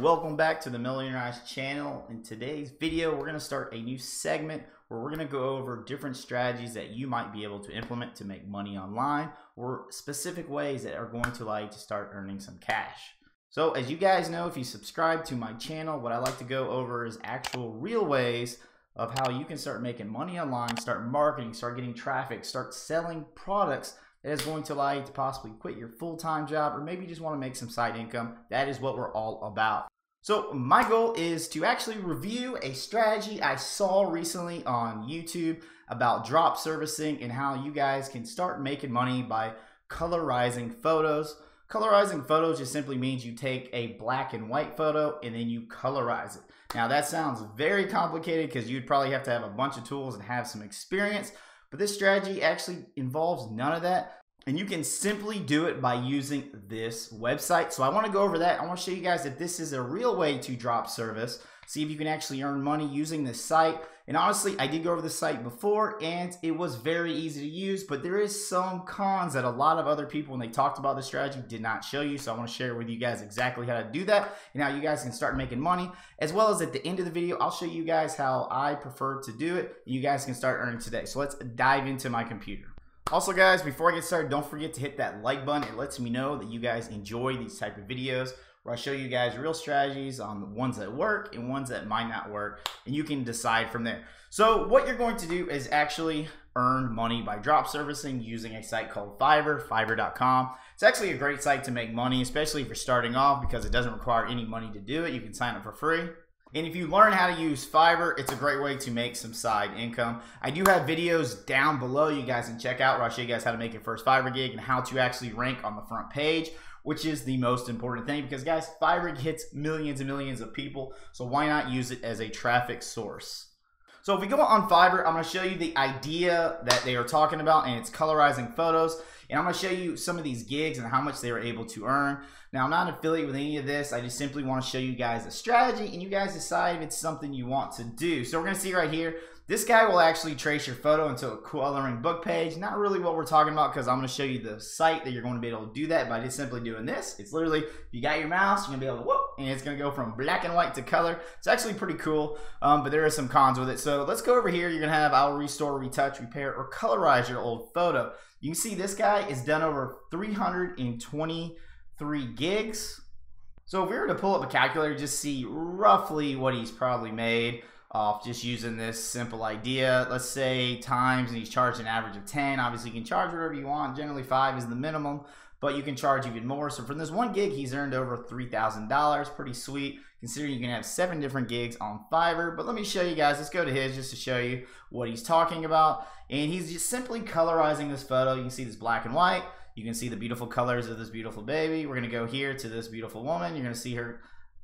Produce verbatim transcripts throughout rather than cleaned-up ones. Welcome back to the Million Rise channel. In today's video, we're going to start a new segment where we're going to go over different strategies that you might be able to implement to make money online, or specific ways that are going to allow you to start earning some cash. So as you guys know, if you subscribe to my channel, what I like to go over is actual real ways of how you can start making money online, start marketing, start getting traffic, start selling products that is going to allow you to possibly quit your full-time job, or maybe you just want to make some side income. That is what we're all about. So my goal is to actually review a strategy I saw recently on YouTube about drop servicing and how you guys can start making money by colorizing photos. Colorizing photos just simply means you take a black and white photo and then you colorize it. Now that sounds very complicated because you'd probably have to have a bunch of tools and have some experience. But this strategy actually involves none of that, and you can simply do it by using this website. So I want to go over that. I want to show you guys that this is a real way to drop service, see if you can actually earn money using this site. And honestly, I did go over the site before and it was very easy to use, but there is some cons that a lot of other people, when they talked about this strategy, did not show you. So I want to share with you guys exactly how to do that and how you guys can start making money, as well as at the end of the video, I'll show you guys how I prefer to do it and you guys can start earning today. So let's dive into my computer. Also guys, before I get started, don't forget to hit that like button. It lets me know that you guys enjoy these type of videos where I show you guys real strategies on the ones that work and ones that might not work, and you can decide from there. So what you're going to do is actually earn money by drop servicing using a site called Fiverr, fiverr dot com. It's actually a great site to make money, especially if you're starting off, because it doesn't require any money to do it. You can sign up for free. And if you learn how to use Fiverr, it's a great way to make some side income. I do have videos down below you guys can check out where I show you guys how to make your first Fiverr gig and how to actually rank on the front page, which is the most important thing, because guys, Fiverr hits millions and millions of people. So why not use it as a traffic source? So if we go on Fiverr, I'm gonna show you the idea that they are talking about, and it's colorizing photos. And I'm gonna show you some of these gigs and how much they were able to earn. Now, I'm not affiliated with any of this. I just simply wanna show you guys a strategy and you guys decide if it's something you want to do. So we're gonna see right here, this guy will actually trace your photo into a coloring book page. Not really what we're talking about, because I'm gonna show you the site that you're gonna be able to do that by just simply doing this. It's literally, if you got your mouse, you're gonna be able to whoop, and it's gonna go from black and white to color. It's actually pretty cool, um, but there are some cons with it. So let's go over here. You're gonna have I'll restore, retouch, repair, or colorize your old photo. You can see this guy is done over three hundred twenty-three gigs. So if we were to pull up a calculator, just see roughly what he's probably made off just using this simple idea. Let's say times, and he's charged an average of ten. Obviously you can charge whatever you want. Generally five is the minimum, but you can charge even more. So from this one gig, he's earned over three thousand dollars. Pretty sweet, considering you can have seven different gigs on Fiverr. But let me show you guys, let's go to his just to show you what he's talking about. And he's just simply colorizing this photo. You can see this black and white. You can see the beautiful colors of this beautiful baby. We're gonna go here to this beautiful woman. You're gonna see her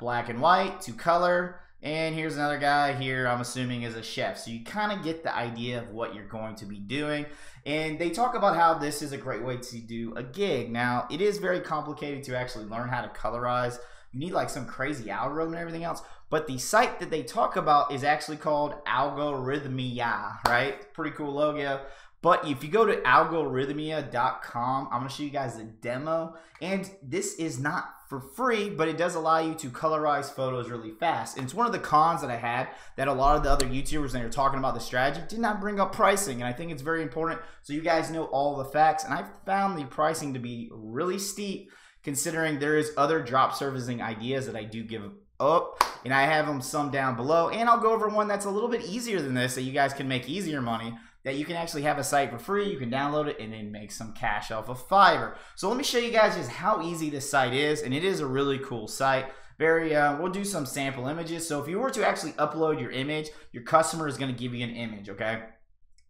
black and white to color. And here's another guy here, I'm assuming is a chef. So you kind of get the idea of what you're going to be doing. And they talk about how this is a great way to do a gig. Now, it is very complicated to actually learn how to colorize. You need like some crazy algorithm and everything else. But the site that they talk about is actually called Algorithmia, right? Pretty cool logo. But if you go to algorithmia dot com, I'm gonna show you guys a demo. And this is not for free, but it does allow you to colorize photos really fast. And it's one of the cons that I had, that a lot of the other YouTubers that are talking about the strategy did not bring up pricing. And I think it's very important so you guys know all the facts. And I found the pricing to be really steep, considering there is other drop servicing ideas that I do give up, and I have them some down below. And I'll go over one that's a little bit easier than this that you guys can make easier money, that you can actually have a site for free, you can download it and then make some cash off of Fiverr. So let me show you guys just how easy this site is, and it is a really cool site. Very, uh, we'll do some sample images. So if you were to actually upload your image, your customer is gonna give you an image, okay?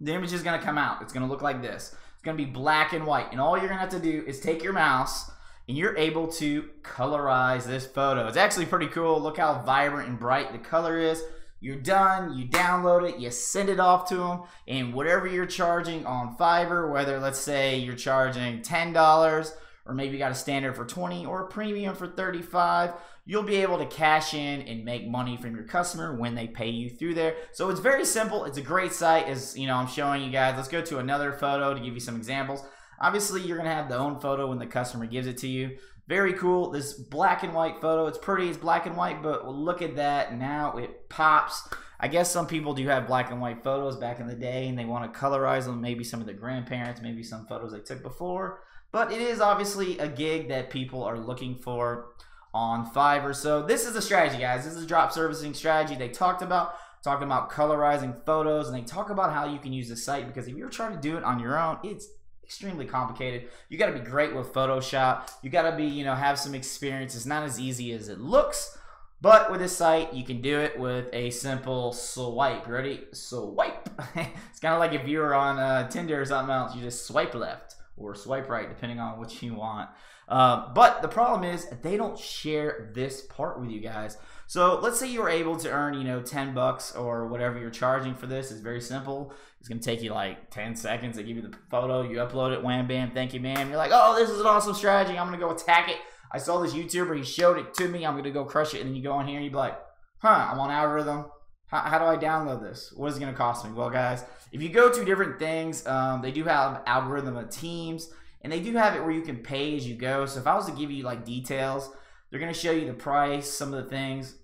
The image is gonna come out, it's gonna look like this. It's gonna be black and white, and all you're gonna have to do is take your mouse, and you're able to colorize this photo. It's actually pretty cool. Look how vibrant and bright the color is. You're done, you download it, you send it off to them, and whatever you're charging on Fiverr, whether let's say you're charging ten dollars, or maybe you got a standard for twenty dollars or a premium for thirty-five dollars, you'll be able to cash in and make money from your customer when they pay you through there. So it's very simple. It's a great site, as you know, I'm showing you guys. Let's go to another photo to give you some examples. Obviously, you're gonna have the own photo when the customer gives it to you. Very cool, this black and white photo. It's pretty, it's black and white, but look at that, now it pops. I guess some people do have black and white photos back in the day and they want to colorize them, maybe some of their grandparents, maybe some photos they took before. But it is obviously a gig that people are looking for on Fiverr. So this is a strategy, guys. This is a drop servicing strategy they talked about, talking about colorizing photos, and they talk about how you can use the site, because if you're trying to do it on your own, it's extremely complicated. You got to be great with Photoshop. You got to be, you know, have some experience. It's not as easy as it looks, but with this site, you can do it with a simple swipe. Ready? Swipe. It's kind of like if you were on uh, Tinder or something else, you just swipe left or swipe right, depending on what you want. Uh, but the problem is they don't share this part with you guys. So let's say you were able to earn, you know, ten bucks or whatever you're charging for this. It's very simple. It's going to take you like ten seconds. They give you the photo. You upload it. Wham, bam. Thank you, ma'am. You're like, oh, this is an awesome strategy. I'm going to go attack it. I saw this YouTuber. He showed it to me. I'm going to go crush it. And then you go in here and you'd be like, huh, I'm on Algorithmia. How, how do I download this? What is it going to cost me? Well, guys, if you go to different things, um, they do have Algorithmia teams. And they do have it where you can pay as you go. So if I was to give you like details, they're going to show you the price, some of the things.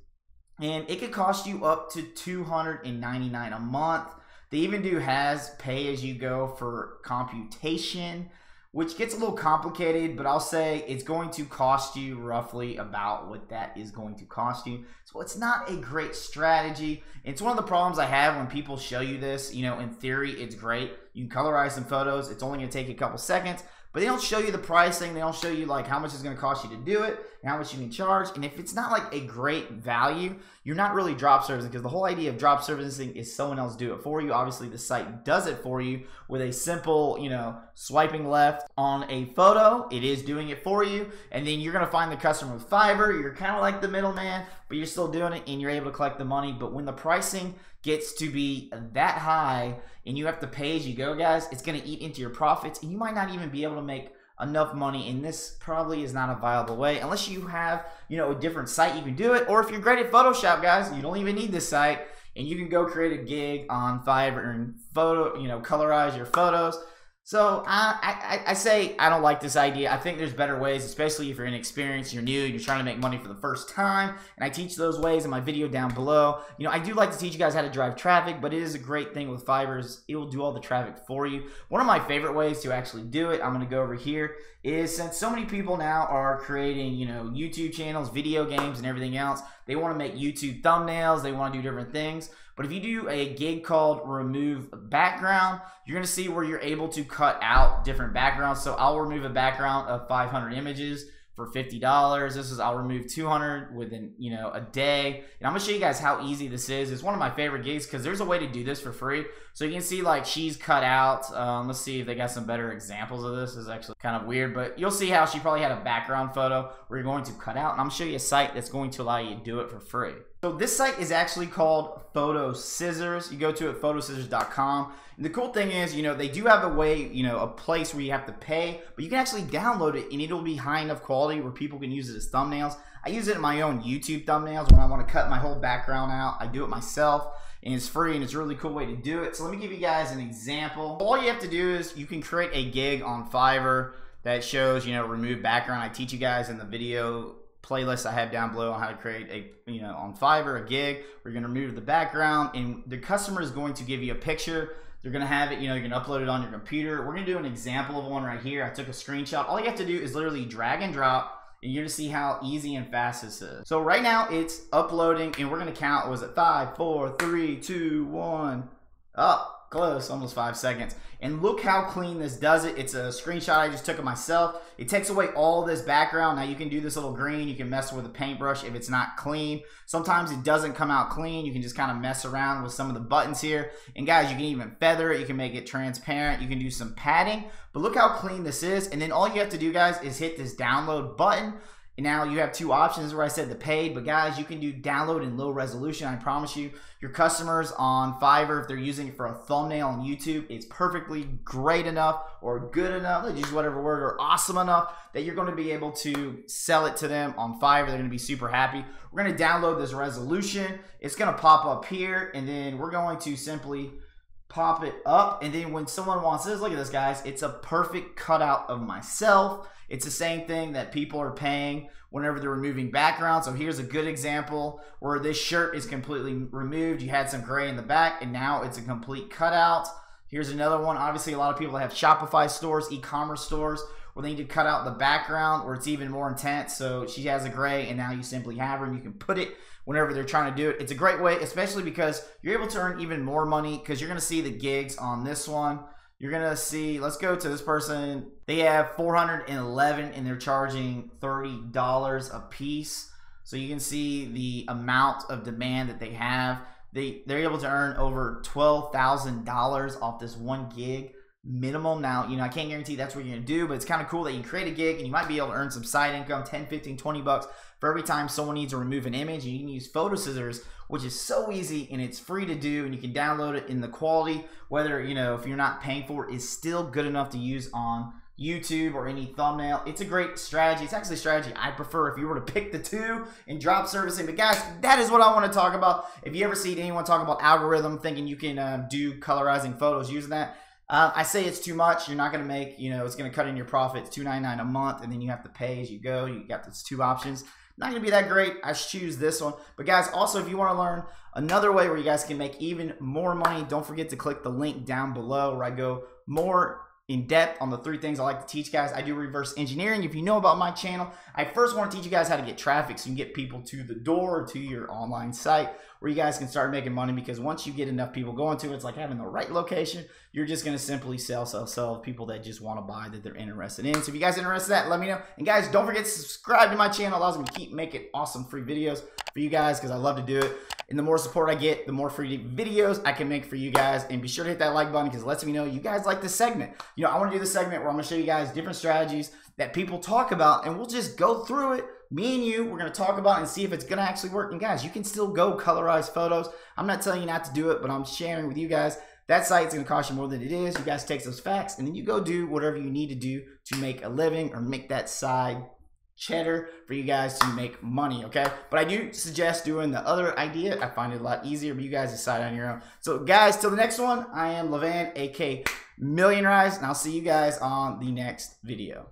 And it could cost you up to two hundred ninety-nine dollars a month. They even do has pay-as-you-go for computation, which gets a little complicated, but I'll say it's going to cost you roughly about what that is going to cost you. So it's not a great strategy. It's one of the problems I have when people show you this. You know, in theory, it's great. You can colorize some photos. It's only going to take a couple seconds. But they don't show you the pricing. They don't show you like how much it's going to cost you to do it and how much you can charge. And if it's not like a great value, you're not really drop servicing, because the whole idea of drop servicing is someone else do it for you. Obviously, the site does it for you with a simple, you know, swiping left on a photo. It is doing it for you. And then you're going to find the customer with Fiverr. You're kind of like the middleman, but you're still doing it and you're able to collect the money. But when the pricing gets to be that high and you have to pay as you go, guys, it's going to eat into your profits and you might not even be able to make enough money, and this probably is not a viable way unless you have, you know, a different site you can do it. Or if you're great at Photoshop, guys, you don't even need this site and you can go create a gig on Fiverr and photo, you know, colorize your photos. So I, I, I say I don't like this idea. I think there's better ways, especially if you're inexperienced, you're new, you're trying to make money for the first time. And I teach those ways in my video down below. You know, I do like to teach you guys how to drive traffic, but it is a great thing with Fiverr. It will do all the traffic for you. One of my favorite ways to actually do it, I'm going to go over here, is since so many people now are creating, you know, YouTube channels, video games, and everything else. They want to make YouTube thumbnails. They want to do different things. But if you do a gig called remove background, you're going to see where you're able to cut out different backgrounds. So I'll remove a background of five hundred images for fifty dollars. This is, I'll remove two hundred within, you know, a day. And I'm going to show you guys how easy this is. It's one of my favorite gigs because there's a way to do this for free. So you can see like she's cut out. Um, let's see if they got some better examples of this. This is actually kind of weird, but you'll see how she probably had a background photo where you're going to cut out. And I'm going to show you a site that's going to allow you to do it for free. So this site is actually called Photo Scissors. You go to it, photo scissors dot com. And the cool thing is, you know, they do have a way, you know, a place where you have to pay, but you can actually download it and it'll be high enough quality where people can use it as thumbnails. I use it in my own YouTube thumbnails when I want to cut my whole background out. I do it myself and it's free and it's a really cool way to do it. So let me give you guys an example. All you have to do is you can create a gig on Fiverr that shows, you know, remove background. I teach you guys in the video playlist I have down below on how to create a, you know, on Fiverr, a gig. We're going to remove the background and the customer is going to give you a picture. They're going to have it, you know, you can upload it on your computer. We're going to do an example of one right here. I took a screenshot. All you have to do is literally drag and drop and you're going to see how easy and fast this is. So right now it's uploading and we're going to count, was it five, four, three, two, one, up. Close, almost five seconds. And look how clean this does it. It's a screenshot I just took of myself. It takes away all this background. Now you can do this little green. You can mess with a paintbrush if it's not clean. Sometimes it doesn't come out clean. You can just kind of mess around with some of the buttons here. And guys, you can even feather it. You can make it transparent. You can do some padding. But look how clean this is. And then all you have to do, guys, is hit this download button. And now you have two options where I said the paid, but guys, you can do download in low resolution. I promise you, your customers on Fiverr, if they're using it for a thumbnail on YouTube, it's perfectly great enough or good enough, let's use whatever word, or awesome enough that you're going to be able to sell it to them on Fiverr. They're going to be super happy. We're going to download this resolution. It's going to pop up here, and then we're going to simply pop it up, and then when someone wants this, look at this, guys, it's a perfect cutout of myself. It's the same thing that people are paying whenever they're removing background. So here's a good example where this shirt is completely removed. You had some gray in the back, and now it's a complete cutout. Here's another one. Obviously, a lot of people that have Shopify stores, e-commerce stores, where they need to cut out the background, or it's even more intense. So she has a gray, and now you simply have her, and you can put it whenever they're trying to do it. It's a great way, especially because you're able to earn even more money, because you're going to see the gigs on this one. You're going to see, let's go to this person. They have four hundred eleven, and they're charging thirty dollars a piece. So you can see the amount of demand that they have. They, they're able to earn over twelve thousand dollars off this one gig minimum. Now, you know, I can't guarantee that's what you're going to do, but it's kind of cool that you create a gig and you might be able to earn some side income, ten, fifteen, twenty bucks for every time someone needs to remove an image. And you can use Photo Scissors, which is so easy, and it's free to do, and you can download it in the quality, whether, you know, if you're not paying for it, is still good enough to use on YouTube or any thumbnail. It's a great strategy. It's actually a strategy I prefer if you were to pick the two and drop servicing. But guys, that is what I want to talk about. If you ever see anyone talk about algorithm, thinking you can uh, do colorizing photos using that, uh, I say it's too much. You're not going to make, you know, it's going to cut in your profits, two ninety-nine a month, and then you have to pay as you go. You got those two options. Not going to be that great. I choose this one. But guys, also, if you want to learn another way where you guys can make even more money, don't forget to click the link down below where I go more in depth on the three things I like to teach guys. I do reverse engineering. If you know about my channel, I first want to teach you guys how to get traffic so you can get people to the door, to your online site, where you guys can start making money, because once you get enough people going to it, it's like having the right location. You're just going to simply sell, sell, sell people that just want to buy, that they're interested in. So if you guys are interested in that, let me know. And guys, don't forget to subscribe to my channel. It allows me to keep making awesome free videos for you guys, because I love to do it. And the more support I get, the more free videos I can make for you guys. And be sure to hit that like button, because it lets me know you guys like this segment. You know, I want to do this segment where I'm going to show you guys different strategies that people talk about, and we'll just go through it. Me and you, we're going to talk about it and see if it's going to actually work. And guys, you can still go colorize photos. I'm not telling you not to do it, but I'm sharing with you guys. That site's going to cost you more than it is. You guys take those facts, and then you go do whatever you need to do to make a living or make that side cheddar for you guys to make money, okay? But I do suggest doing the other idea. I find it a lot easier, but you guys decide on your own. So guys, till the next one, I am Levan, aka Million Rise, and I'll see you guys on the next video.